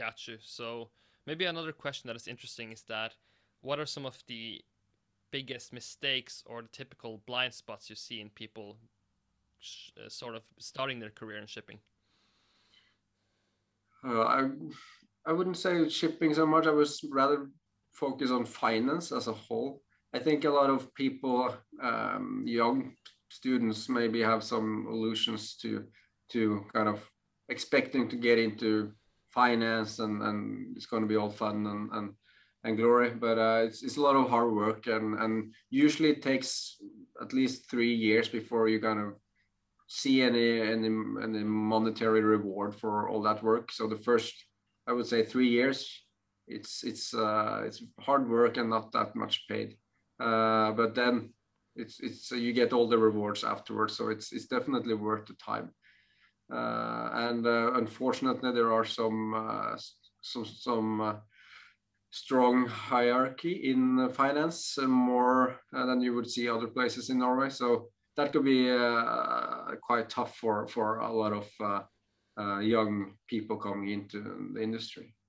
Got you. So maybe another question that is interesting is that what are some of the biggest mistakes or the typical blind spots you see in people sort of starting their career in shipping? I wouldn't say shipping so much. I was rather focused on finance as a whole. I think a lot of people, young students, maybe have some illusions to kind of expecting to get into finance and it's going to be all fun and glory, but it's a lot of hard work, and usually it takes at least 3 years before you kind of see any monetary reward for all that work. So the first, I would say, 3 years, it's hard work and not that much paid, but then it's you get all the rewards afterwards. So it's definitely worth the time. And unfortunately, there are some strong hierarchy in finance, more than you would see other places in Norway. So that could be quite tough for a lot of young people coming into the industry.